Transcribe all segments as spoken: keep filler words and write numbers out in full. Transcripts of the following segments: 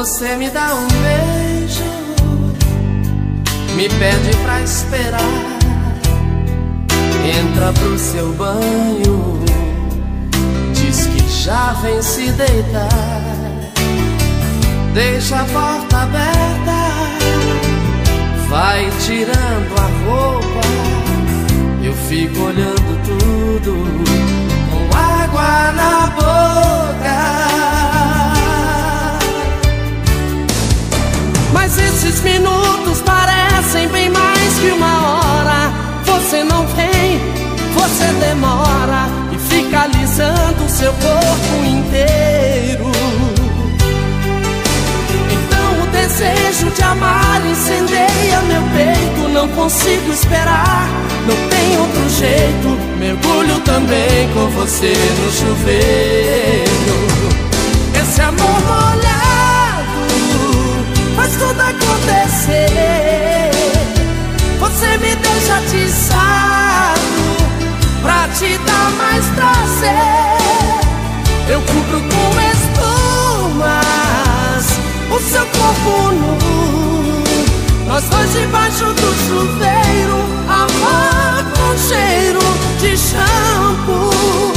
Você me dá um beijo, me pede pra esperar, entra pro seu banho, diz que já vem se deitar. Deixa a porta aberta, vai tirando a roupa, eu fico olhando tudo com água na boca. Mas esses minutos parecem bem mais que uma hora. Você não vem, você demora e fica alisando seu corpo inteiro. Desejo de amar incendeia meu peito, não consigo esperar, não tem outro jeito. Mergulho também com você no chuveiro. Esse amor molhado faz tudo acontecer. Você me deixa atiçado pra te dar mais prazer. Eu cubro com espumas o seu corpo nu, nós dois debaixo do chuveiro, amor com cheiro de shampoo.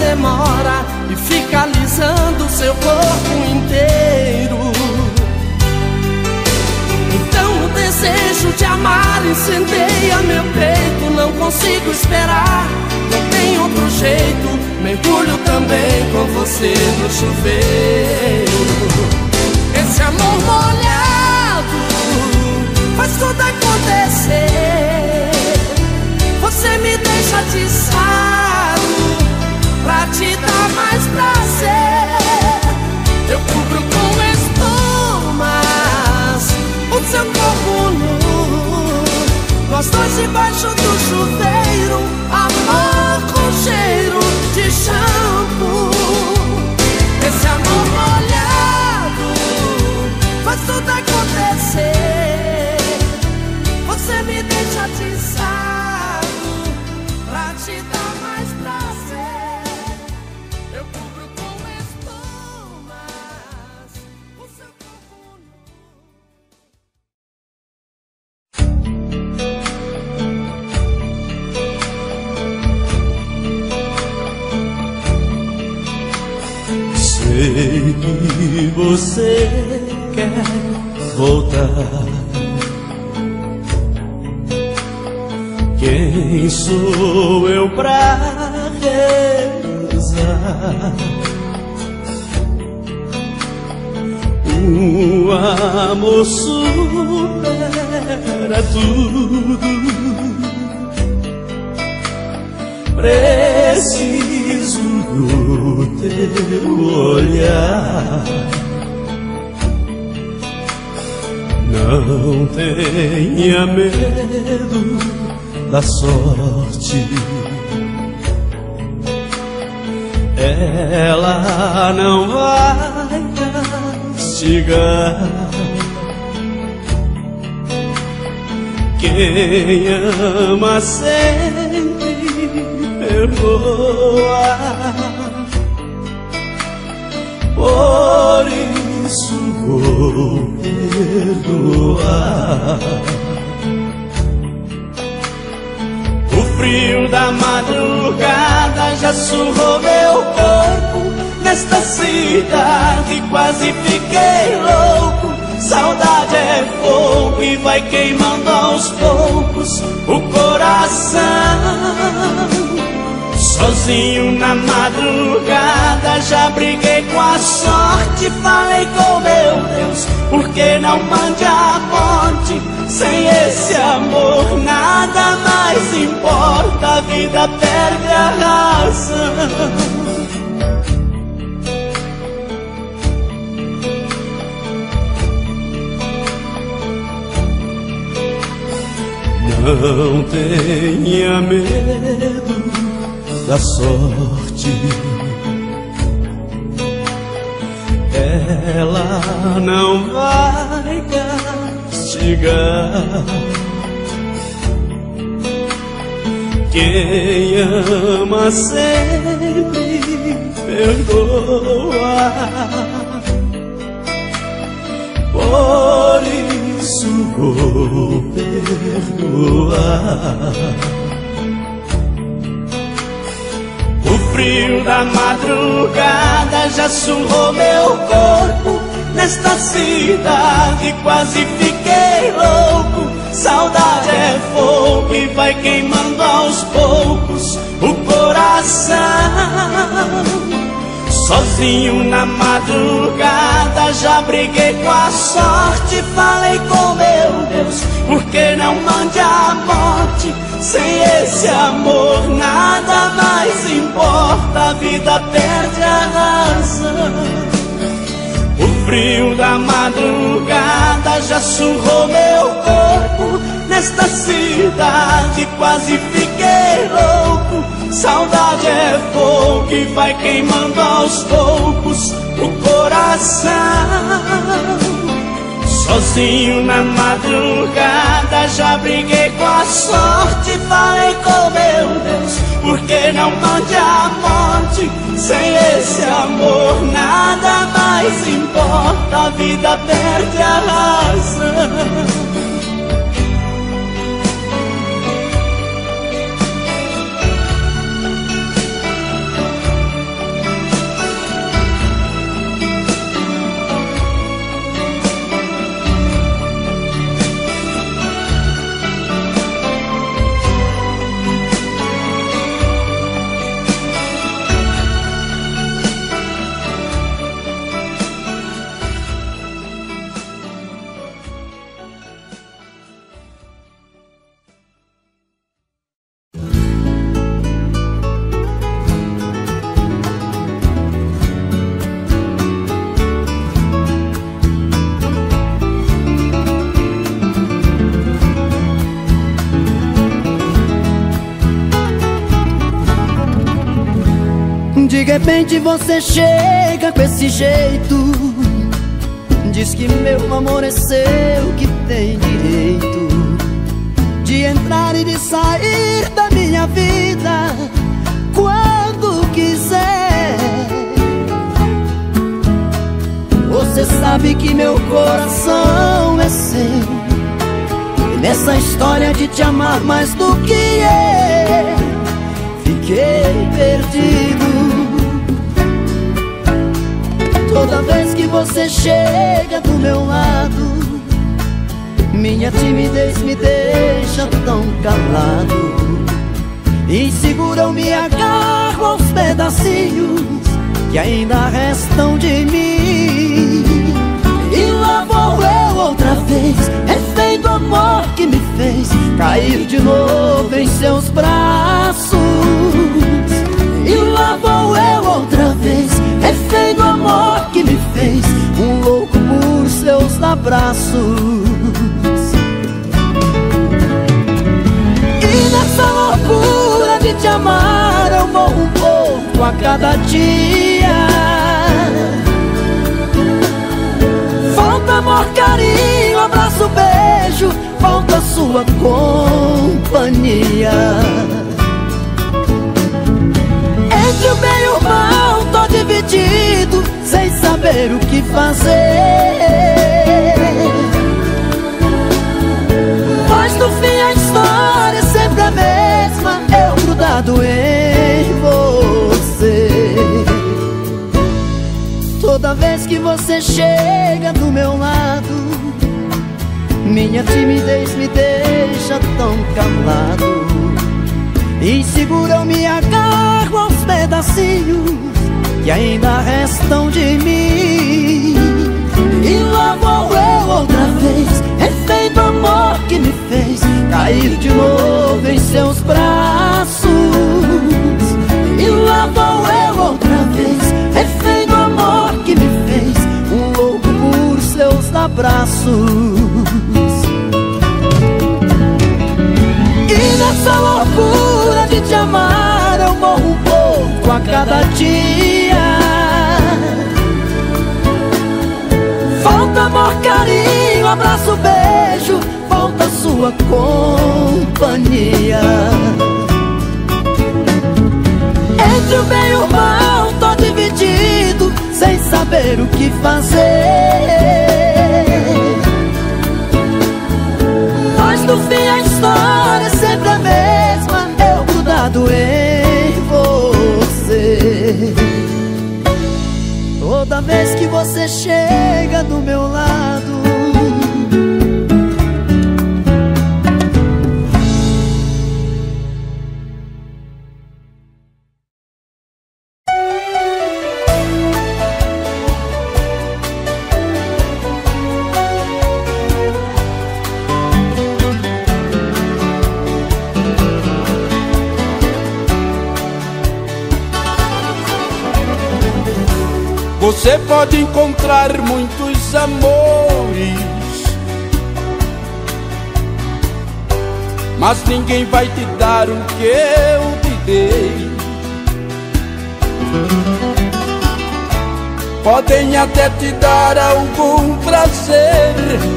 Demora e fica alisando seu corpo inteiro. Então o desejo de amar incendeia meu peito, não consigo esperar, não tem outro jeito. Mergulho também com você no chuveiro. Esse amor molhado faz tudo acontecer. Você me deixa atiçado pra te dar mais prazer. Eu cubro com espumas o seu corpo nu, nós dois debaixo do chuveiro, amor com cheiro de shampoo. Esse amor molhado faz tudo acontecer. Você me deixa atiçado pra te dar mais prazer. Sei que você quer voltar. Quem sou eu pra rezar? O amor supera tudo. Preciso do teu olhar. Não tenha medo da sorte. Ela não vai castigar. Quem ama sempre perdoa. Por isso vou perdoar. O frio da madrugada já surrou meu corpo. Nesta cidade quase fiquei louco. Saudade é fogo e vai queimando aos poucos o coração. Sozinho na madrugada já briguei com a sorte. Falei com meu Deus, por que não mande a morte? Sem esse amor nada mais importa, a vida perde a razão. Não tenha medo da sorte, ela não vai castigar quem ama, sempre perdoa. Por isso vou perdoar. O frio da madrugada já sugou meu corpo. Nesta cidade quase fiquei louco. Saudade é fogo e vai queimando aos poucos o coração. Sozinho na madrugada já briguei com a sorte. Falei com meu Deus, por que não mande a morte? Sem esse amor nada mais importa, a vida perde a razão. O frio da madrugada já surrou meu corpo. Nesta cidade quase fiquei louco. Saudade é fogo que vai queimando aos poucos o coração. Sozinho na madrugada já briguei com a sorte. Falei com meu Deus, por que não mande a morte? Sem esse amor nada mais importa, a vida perde a razão. De repente você chega com esse jeito, diz que meu amor é seu, que tem direito de entrar e de sair da minha vida quando quiser. Você sabe que meu coração é seu, e nessa história de te amar mais do que eu, fiquei perdido. Toda vez que você chega do meu lado, minha timidez me deixa tão calado. Inseguro eu me agarro aos pedacinhos que ainda restam de mim. E lá vou eu outra vez, refém do amor que me fez cair de novo em seus braços. E lá vou eu outra vez, refém do amor que me fez um louco por seus abraços. E nessa loucura de te amar eu morro um pouco a cada dia. Falta amor, carinho, abraço, beijo, falta sua companhia. Entre o bem e o mal tô dividido, sem saber o que fazer. Mas no fim a história é sempre a mesma, eu grudado em você. Toda vez que você chega do meu lado, minha timidez me deixa tão calado. Inseguro eu me agarro aos pedacinhos que ainda restam de mim. E lá vou eu outra vez, refém do amor que me fez cair de novo em seus braços. E lá vou eu outra vez, refém do amor que me fez um louco por seus abraços. cada dia. Falta amor, carinho, abraço, beijo, falta sua companhia. Entre o bem e o mal, tô dividido, sem saber o que fazer. Mas no fim a história é sempre a mesma, eu grudado em você. Toda vez que você chega do meu lado, você pode encontrar muitos amores, mas ninguém vai te dar o que eu te dei. Podem até te dar algum prazer,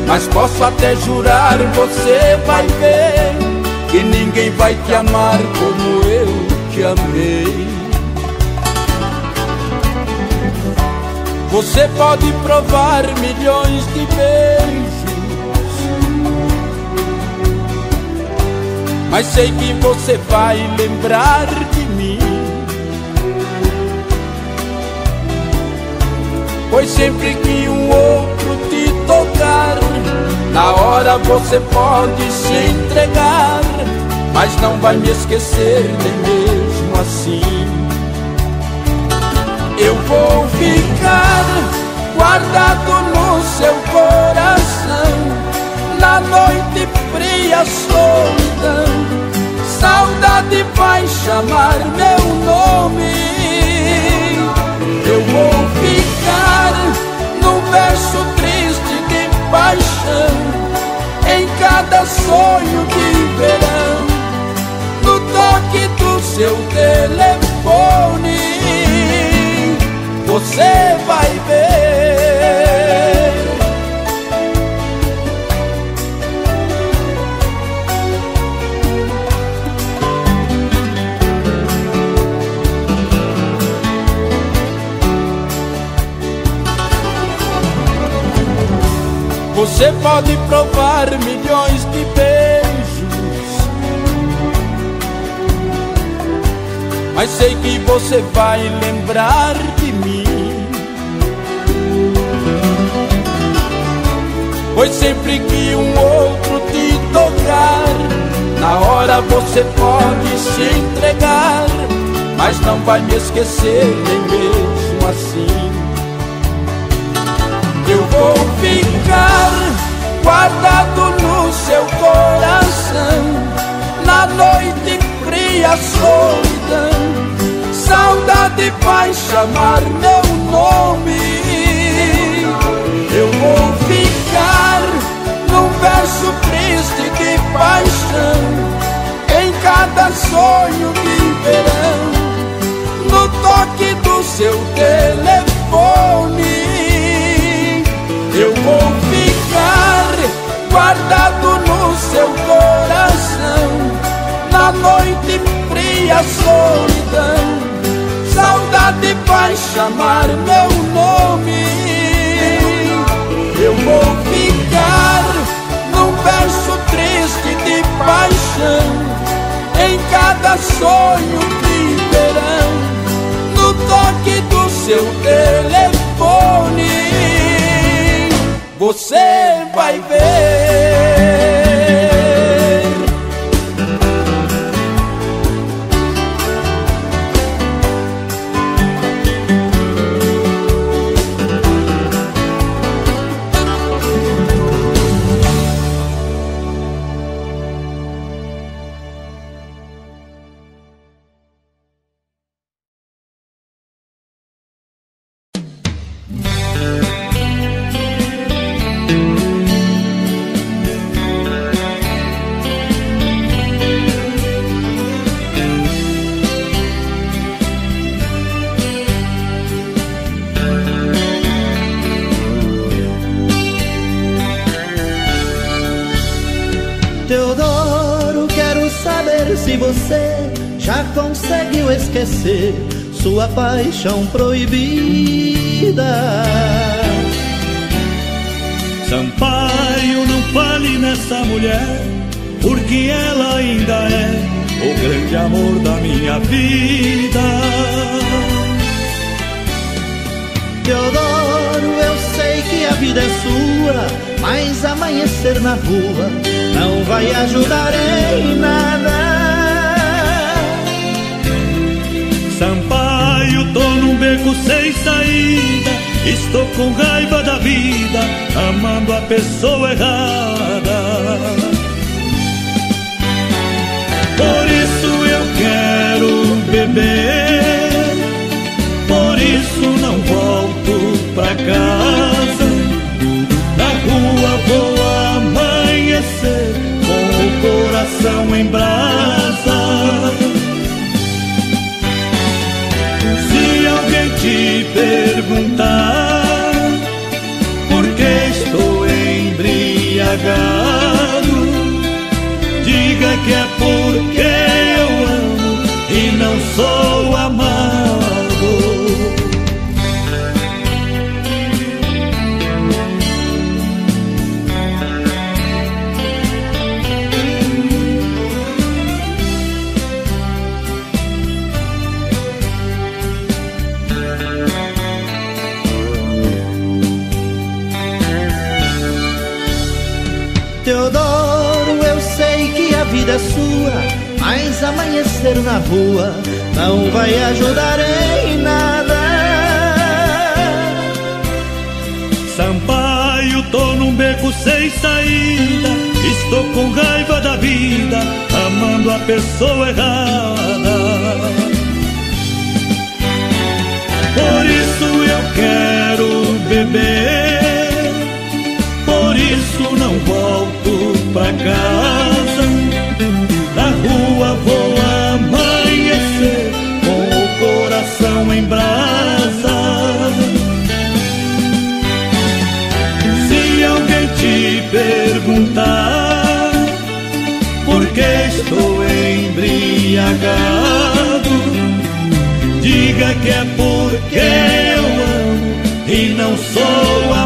mas posso até jurar, você vai ver que ninguém vai te amar como eu te amei. Você pode provar milhões de beijos, mas sei que você vai lembrar de mim, pois sempre que um outro te tocar, na hora você pode se entregar, mas não vai me esquecer nem mesmo assim. Eu vou ficar guardado no seu coração, na noite fria solidão, saudade vai chamar meu nome. Eu vou ficar num verso triste de paixão, em cada sonho de verão, no toque do seu telefone. Você vai ver, você pode provar milhões de beijos, mas sei que você vai lembrar de mim, pois sempre que um outro te tocar, na hora você pode se entregar, mas não vai me esquecer nem mesmo assim. Eu vou ficar guardado no seu coração, na noite fria solidão, saudade vai chamar meu nome. Eu vou ficar num verso triste de paixão, em cada sonho de verão, no toque do seu telefone. Eu vou ficar guardado no seu coração, na noite fria solidão, saudade vai chamar meu nome. Eu vou ficar num verso triste de paixão, em cada sonho de verão, no toque do seu telefone. Você vai ver. se você já conseguiu esquecer sua paixão proibida. Sampaio, não fale nessa mulher, porque ela ainda é o grande amor da minha vida. Teodoro, eu sei que a vida é sua, mas amanhecer na rua não vai ajudar em nada. Sampaio, tô num beco sem saída, estou com raiva da vida, amando a pessoa errada. Por isso eu quero beber, por isso não volto pra casa. Na rua vou amanhecer com o coração em brasa. Te perguntar por que estou embriagado, diga que é porque eu amo e não sou sua, mas amanhecer na rua não vai ajudar em nada. Sampaio, tô num beco sem saída, estou com raiva da vida, amando a pessoa errada. Por isso eu quero beber, por isso não volto pra casa. Na rua vou amanhecer com o coração em brasa. Se alguém te perguntar por que estou embriagado, diga que é porque eu amo e não sou amado.